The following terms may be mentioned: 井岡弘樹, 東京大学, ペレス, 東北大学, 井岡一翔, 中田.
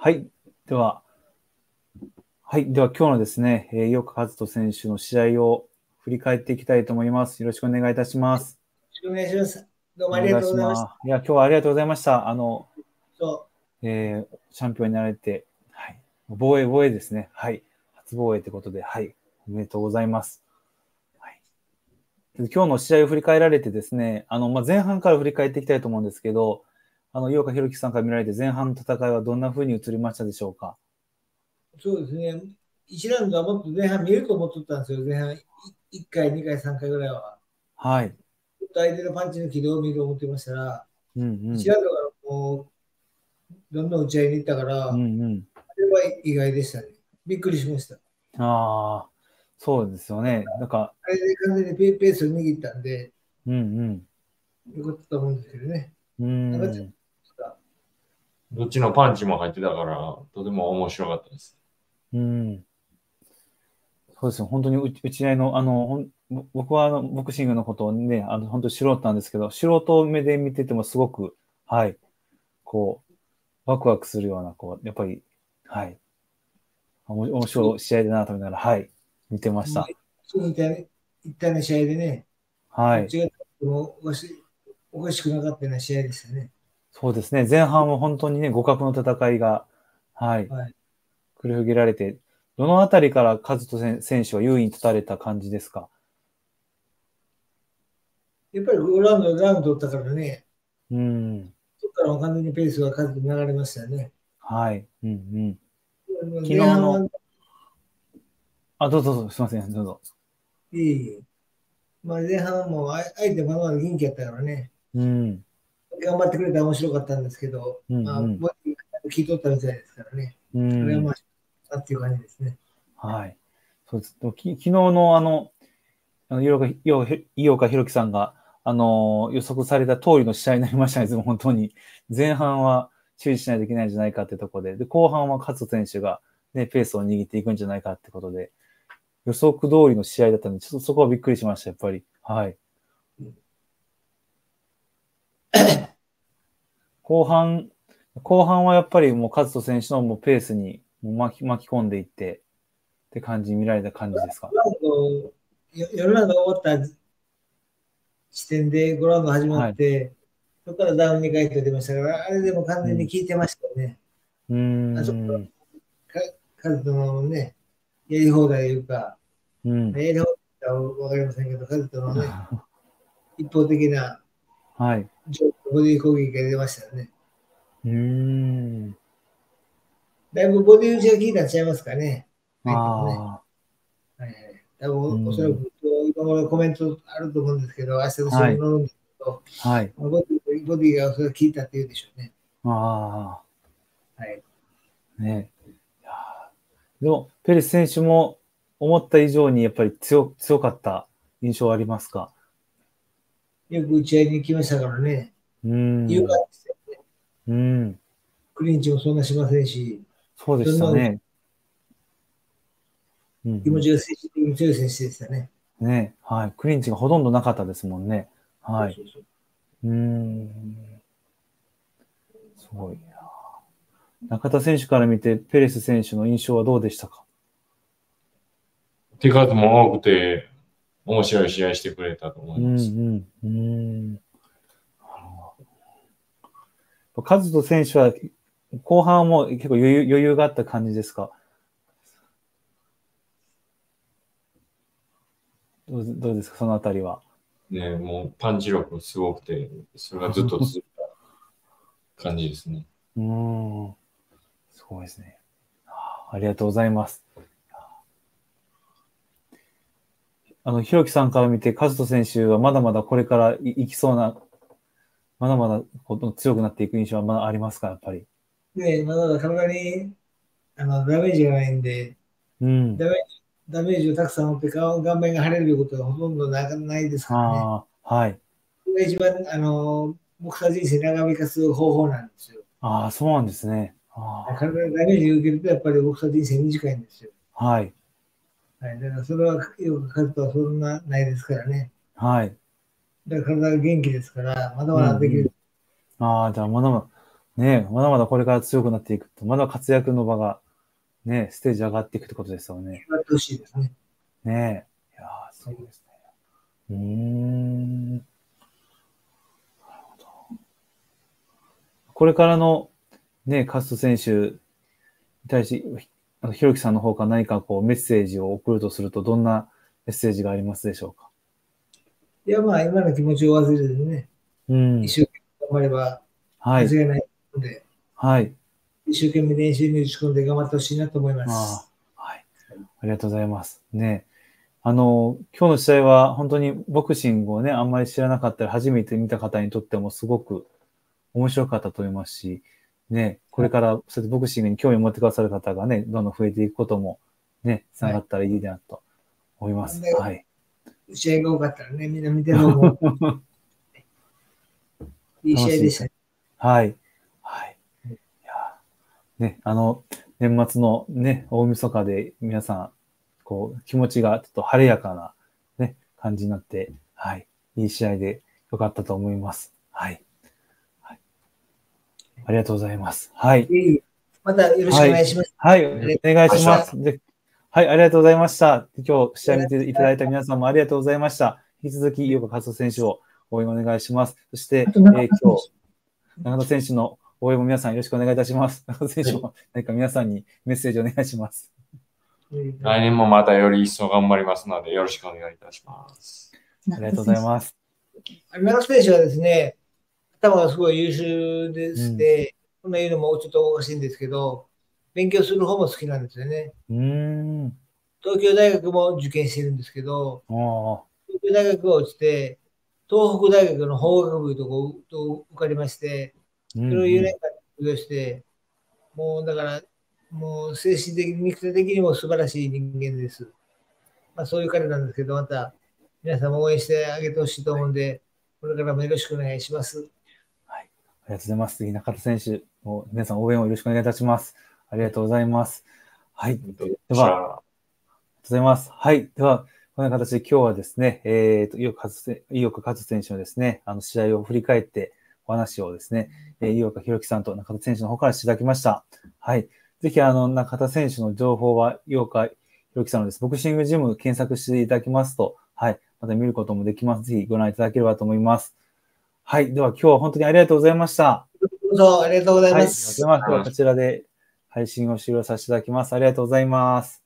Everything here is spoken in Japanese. はい。では、今日のですね、井岡一翔選手の試合を振り返っていきたいと思います。よろしくお願いいたします。よろしくお願いします。どうもありがとうございました。いや、今日はありがとうございました。チャンピオンになられて、はい、防衛ですね。はい。初防衛ということで、はい。おめでとうございます。はい、今日の試合を振り返られてですね、前半から振り返っていきたいと思うんですけど、井岡弘樹さんから見られて前半の戦いはどんなふうに映りましたでしょうか。そうですね、1ラウンドはもっと前半見えると思ってたんですよ、前半1回、2回、3回ぐらいは。はい。ちょっと相手のパンチの軌道を見ると思ってましたら、1ラウンドからもうどんどん打ち合いに行ったから、あれは意外でしたね、びっくりしました。ああ、そうですよね。なんかあれで完全にペースを握ったんで、よかったと思うんですけどね。どっちのパンチも入ってたから、とても面白かったです。そうですね、本当に打ち合いの、僕はボクシングのことをね、本当に素人なんですけど、素人目で見ててもすごく、はい、こう、ワクワクするような、こう、やっぱり、はい、面白い試合だなと思いながら、はい、見てました。そういったね、試合でね、はい。おかしくなかったような試合でしたね。そうですね、前半は本当にね、互角の戦いが、はい、繰り広げられて、どのあたりから和人選手は優位に立たれた感じですか？やっぱり5ラウンド取ったからね、そこから完全にペースが和人に流れましたよね。はい、昨日の、どうぞどうぞ、すみません、どうぞ。前半も相手もまだまだ元気やったからね。頑張ってくれたら面白かったんですけど、ボディー聞いとったみたいですからね、それはまあ、っていう感じですね。はい。そうです。昨日の井岡弘樹さんが、予測された通りの試合になりましたね、本当に。前半は注意しないといけないんじゃないかってところで、後半は勝選手が、ね、ペースを握っていくんじゃないかってことで、予測通りの試合だったんで、ちょっとそこはびっくりしました、やっぱり。はい。後半はやっぱりもう和人選手のもうペースに巻き込んでいってって感じに見られた感じですか。4ラウンド終わった時点で5ラウンド始まって、はい、そこからダウン2回と出ましたから、あれでも完全に効いてましたよね。あそこから和人のね、やり放題いうか、やり放題は分かりませんけど、和人のね、一方的な。はい。ボディ攻撃が出ましたよね。だいぶボディ打ちが効いたんちゃいますかね。多分おそらく今頃コメントあると思うんですけど、明日の試合に乗るんですけど、はい、ボディが効いたっていうでしょうね。でも、ペレス選手も思った以上にやっぱり強かった印象はありますか？よく打ち合いに来ましたからね。優雅ですよね。クリンチもそんなしませんし。そうでしたね。気持ちが精神的に強い選手でしたね。ね、はい。クリンチがほとんどなかったですもんね。はい。すごいな。中田選手から見て、ペレス選手の印象はどうでしたか？手数も多くて、面白い試合してくれたと思います。和人選手は後半も結構余裕があった感じですか？どうですか、そのあたりは。ね、もうパンチ力すごくて、それがずっと続いた感じですね。すごいですね。ありがとうございます。弘樹さんから見て、和人選手はまだまだこれからいきそうな、まだまだ強くなっていく印象はまだありますか、やっぱり。ねえ、まだまだ体にダメージがないんで、ダメージをたくさん持って顔面が腫れることがほとんどないですからね。はい。これが一番、僕たち人生長引かす方法なんですよ。そうなんですね。体にダメージを受けると、やっぱり僕たち人生短いんですよ。はい、だからそれはよく勝つとはそんなないですからね。だから体が元気ですから、まだまだできる。じゃあまだまだ、ね、まだまだこれから強くなっていくと、まだ活躍の場が、ね、ステージ上がっていくってことですよね。上がってほしいですね。ねえ。いやそうですね。なるほど。これからの、ね、カスト選手に対して、ひろきさんの方から何かこうメッセージを送るとすると、どんなメッセージがありますでしょうか。いや、まあ、今の気持ちを忘れずにね、一生懸命頑張れば、間違いないので、はい、一生懸命練習に打ち込んで頑張ってほしいなと思います。はい、ありがとうございます。ね、今日の試合は本当にボクシングをね、あんまり知らなかったり、初めて見た方にとってもすごく面白かったと思いますし、ね、これからそうやってボクシングに興味を持ってくださる方がね、どんどん増えていくこともね、つながったらいいなと思います。はい。試合が多かったらね、みんな見てもいい試合でしたね。はい。はい。いやね、年末のね、大晦日で皆さん、こう、気持ちがちょっと晴れやかなね、感じになって、はい。いい試合でよかったと思います。はい。はい、ありがとうございます。はい。またよろしくお願いします。はい。はい、お願いします。はい、ありがとうございました。今日、試合見ていただいた皆さんもありがとうございました。引き続き、井岡一翔選手を応援お願いします。そして、今日、中田選手の応援も皆さんよろしくお願いいたします。中田選手も何か皆さんにメッセージお願いします。来年もまたより一層頑張りますので、よろしくお願いいたします。ありがとうございます。中田選手はですね、頭がすごい優秀でして、こんな言うのもちょっとおかしいんですけど、勉強する方も好きなんですよね。東京大学も受験してるんですけど、東京大学を落ちて、東北大学の法学部と受かりまして、それを4年間卒業して、もうだから、もう精神的に、肉体的にも素晴らしい人間です。まあ、そういう彼なんですけど、また皆さんも応援してあげてほしいと思うんで、これからもよろしくお願いします。はい、ありがとうございます。次、中田選手、皆さん応援をよろしくお願いいたします。ありがとうございます。はい。では、ありがとうございます。はい。では、こんな形で今日はですね、井岡一翔選手のですね、試合を振り返ってお話をですね、井岡一翔さんと中田選手の方からしていただきました。はい。ぜひ、中田選手の情報は、井岡一翔さんのです、ボクシングジム検索していただきますと、はい。また見ることもできます。ぜひご覧いただければと思います。はい。では、今日は本当にありがとうございました。どうもありがとうございます。はい、こちらで、配信を終了させていただきます。ありがとうございます。